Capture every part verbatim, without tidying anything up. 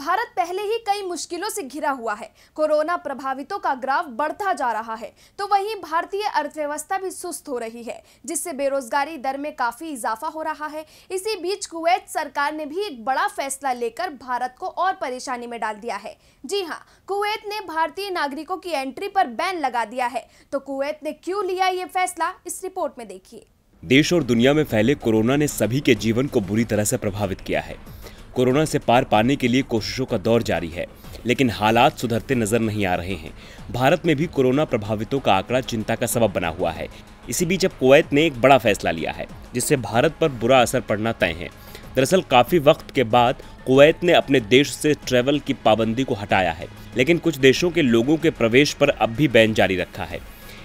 भारत पहले ही कई मुश्किलों से घिरा हुआ है। कोरोना प्रभावितों का ग्राफ बढ़ता जा रहा है तो वहीं भारतीय अर्थव्यवस्था भी सुस्त हो रही है, जिससे बेरोजगारी दर में काफी इजाफा हो रहा है। इसी बीच कुवैत सरकार ने भी एक बड़ा फैसला लेकर भारत को और परेशानी में डाल दिया है। जी हाँ, कुवैत ने भारतीय नागरिकों की एंट्री पर बैन लगा दिया है। तो कुवैत ने क्यों लिया ये फैसला, इस रिपोर्ट में देखिए। देश और दुनिया में फैले कोरोना ने सभी के जीवन को बुरी तरह से प्रभावित किया है। कोरोना से पार पाने के लिए कोशिशों का दौर जारी है, लेकिन हालात सुधरते नजर नहीं आ रहे हैं। भारत में भी कोरोना प्रभावितों का आंकड़ा चिंता का सबब बना हुआ है। इसी बीच अब कुवैत ने एक बड़ा फैसला लिया है, जिससे भारत पर बुरा असर पड़ना तय है। दरअसल काफी वक्त के बाद कुवैत ने अपने देश से ट्रैवल की पाबंदी को हटाया है, लेकिन कुछ देशों के लोगों के प्रवेश पर अब भी बैन जारी रखा है।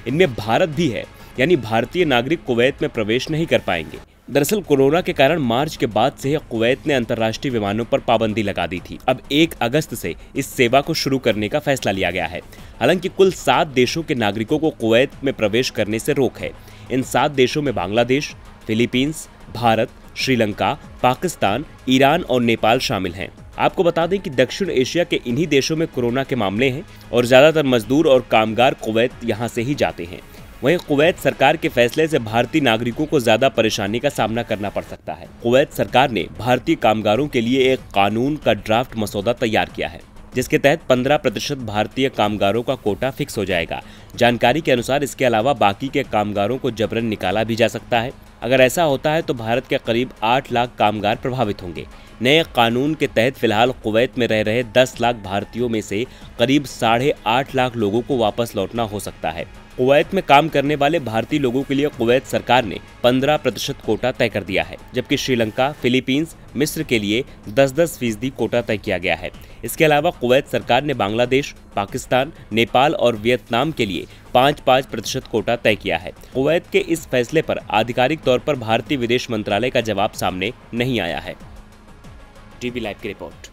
इनमें भारत भी है, यानी भारतीय नागरिक कुवैत में प्रवेश नहीं कर पाएंगे। दरअसल कोरोना के कारण मार्च के बाद से कुवैत ने अंतर्राष्ट्रीय विमानों पर पाबंदी लगा दी थी। अब एक अगस्त से इस सेवा को शुरू करने का फैसला लिया गया है। हालांकि कुल सात देशों के नागरिकों को कुवैत में प्रवेश करने से रोक है। इन सात देशों में बांग्लादेश, फिलीपींस, भारत, श्रीलंका, पाकिस्तान, ईरान और नेपाल शामिल हैं। आपको बता दें कि दक्षिण एशिया के इन्हीं देशों में कोरोना के मामले हैं और ज्यादातर मजदूर और कामगार कुवैत यहां से ही जाते हैं। वहीं कुवैत सरकार के फैसले से भारतीय नागरिकों को ज्यादा परेशानी का सामना करना पड़ सकता है। कुवैत सरकार ने भारतीय कामगारों के लिए एक कानून का ड्राफ्ट मसौदा तैयार किया है, जिसके तहत पंद्रह प्रतिशत भारतीय कामगारों का कोटा फिक्स हो जाएगा। जानकारी के अनुसार इसके अलावा बाकी के कामगारों को जबरन निकाला भी जा सकता है। अगर ऐसा होता है तो भारत के करीब आठ लाख कामगार प्रभावित होंगे। नए कानून के तहत फिलहाल कुवैत में रह रहे दस लाख भारतीयों में से करीब साढ़े आठ लाख लोगों को वापस लौटना हो सकता है। कुवैत में काम करने वाले भारतीय लोगों के लिए कुवैत सरकार ने पंद्रह प्रतिशत कोटा तय कर दिया है, जबकि श्रीलंका, फिलीपींस, मिस्र के लिए दस दस फीसदी कोटा तय किया गया है। इसके अलावा कुवैत सरकार ने बांग्लादेश, पाकिस्तान, नेपाल और वियतनाम के लिए पाँच पाँच प्रतिशत कोटा तय किया है। कुवैत के इस फैसले पर आधिकारिक तौर पर भारतीय विदेश मंत्रालय का जवाब सामने नहीं आया है। डीबी लाइव की रिपोर्ट।